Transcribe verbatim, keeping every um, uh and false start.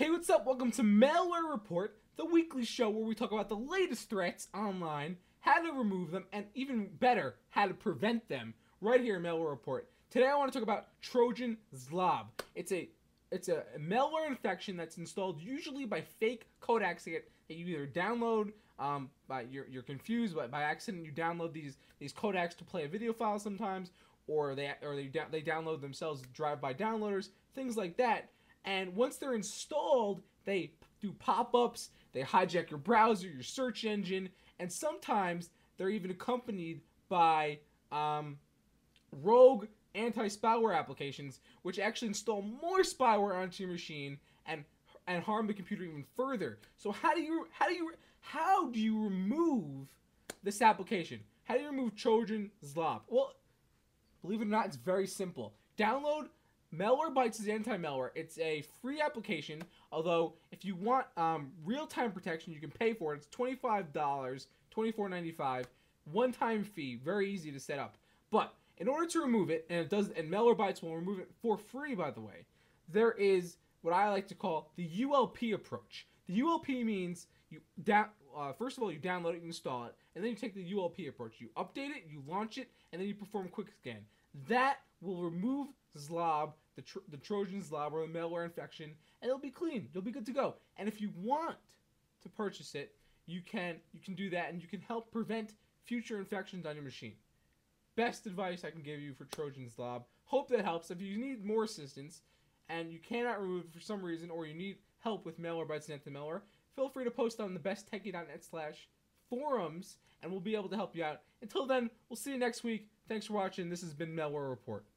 Hey, what's up? Welcome to Malware Report, the weekly show where we talk about the latest threats online, how to remove them, and even better, how to prevent them, right here in Malware Report. Today I want to talk about Trojan Zlob. It's a it's a malware infection that's installed usually by fake code accident that you either download, um, by you're, you're confused, but by accident you download these these codecs to play a video file sometimes, or they or they they download themselves drive-by downloaders, things like that. And once they're installed, they do pop-ups, they hijack your browser, your search engine, and sometimes they're even accompanied by um, rogue anti-spyware applications, which actually install more spyware onto your machine and and harm the computer even further. So how do you how do you how do you remove this application? How do you remove Trojan Zlob? Well, believe it or not, it's very simple. Download Malwarebytes is anti-malware. It's a free application, although if you want um, real-time protection, you can pay for it. It's twenty-five dollars, twenty-four ninety-five, one-time fee, very easy to set up. But in order to remove it, and it does, and Malwarebytes will remove it for free, by the way, there is what I like to call the U L P approach. The U L P means you down, uh, first of all, you download it, you install it, and then you take the U L P approach. You update it, you launch it, and then you perform quick scan. That will remove Zlob, the, tro the Trojan Zlob or the malware infection, and it'll be clean. You'll be good to go. And if you want to purchase it, you can you can do that, and you can help prevent future infections on your machine. Best advice I can give you for Trojan Zlob. Hope that helps. If you need more assistance and you cannot remove it for some reason, or you need help with Malwarebytes and anti-malware, feel free to post on the best techie dot net slash forums, and we'll be able to help you out. Until then, we'll see you next week. Thanks for watching. This has been Malware Report.